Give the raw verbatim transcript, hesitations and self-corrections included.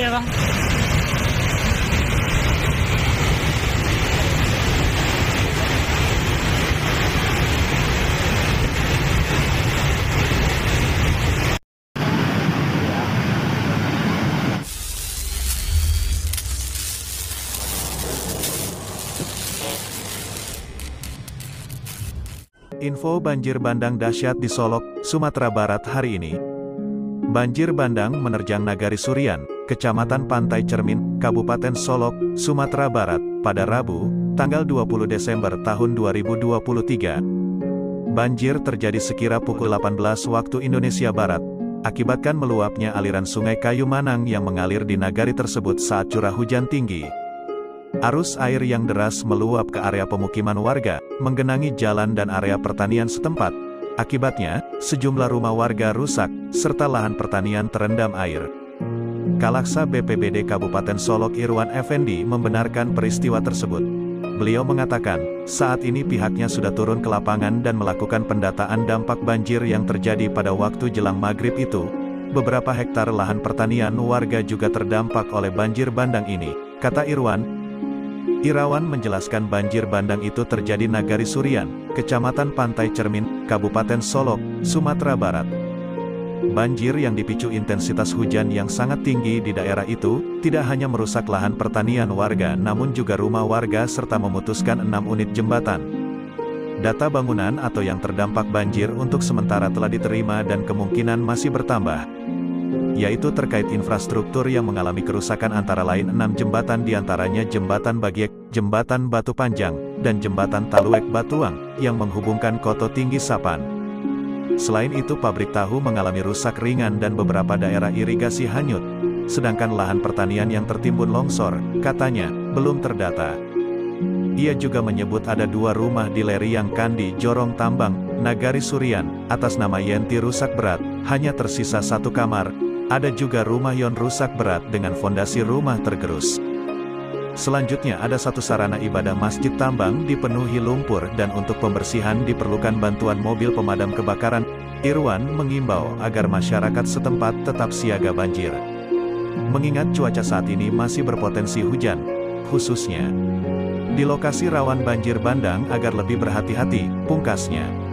ini ya, Bang. Info banjir bandang dahsyat di Solok, Sumatera Barat hari ini. Banjir bandang menerjang Nagari Surian, Kecamatan Pantai Cermin, Kabupaten Solok, Sumatera Barat, pada Rabu, tanggal dua puluh Desember tahun dua ribu dua puluh tiga. Banjir terjadi sekira pukul delapan belas waktu Indonesia Barat, akibatkan meluapnya aliran Sungai Kayumanang yang mengalir di Nagari tersebut saat curah hujan tinggi. Arus air yang deras meluap ke area pemukiman warga, menggenangi jalan dan area pertanian setempat. Akibatnya, sejumlah rumah warga rusak, serta lahan pertanian terendam air. Kalaksa B P B D Kabupaten Solok Irwan Efendi membenarkan peristiwa tersebut. Beliau mengatakan, saat ini pihaknya sudah turun ke lapangan dan melakukan pendataan dampak banjir yang terjadi pada waktu jelang maghrib itu. Beberapa hektar lahan pertanian warga juga terdampak oleh banjir bandang ini, kata Irwan. Irawan menjelaskan banjir bandang itu terjadi Nagari Surian, Kecamatan Pantai Cermin, Kabupaten Solok, Sumatera Barat. Banjir yang dipicu intensitas hujan yang sangat tinggi di daerah itu, tidak hanya merusak lahan pertanian warga namun juga rumah warga serta memutuskan enam unit jembatan. Data bangunan atau yang terdampak banjir untuk sementara telah diterima dan kemungkinan masih bertambah. Yaitu terkait infrastruktur yang mengalami kerusakan antara lain enam jembatan diantaranya jembatan bagiek, jembatan batu panjang, dan jembatan taluek batuang, yang menghubungkan Koto Tinggi Sapan. Selain itu pabrik tahu mengalami rusak ringan dan beberapa daerah irigasi hanyut, sedangkan lahan pertanian yang tertimbun longsor, katanya, belum terdata. Ia juga menyebut ada dua rumah di Leriang Kandi, Jorong Tambang, Nagari Surian, atas nama Yenti rusak berat, hanya tersisa satu kamar. Ada juga rumah Yon rusak berat dengan fondasi rumah tergerus. Selanjutnya ada satu sarana ibadah Masjid Tambang dipenuhi lumpur dan untuk pembersihan diperlukan bantuan mobil pemadam kebakaran. Irwan mengimbau agar masyarakat setempat tetap siaga banjir. Mengingat cuaca saat ini masih berpotensi hujan, khususnya di lokasi rawan banjir bandang agar lebih berhati-hati, pungkasnya.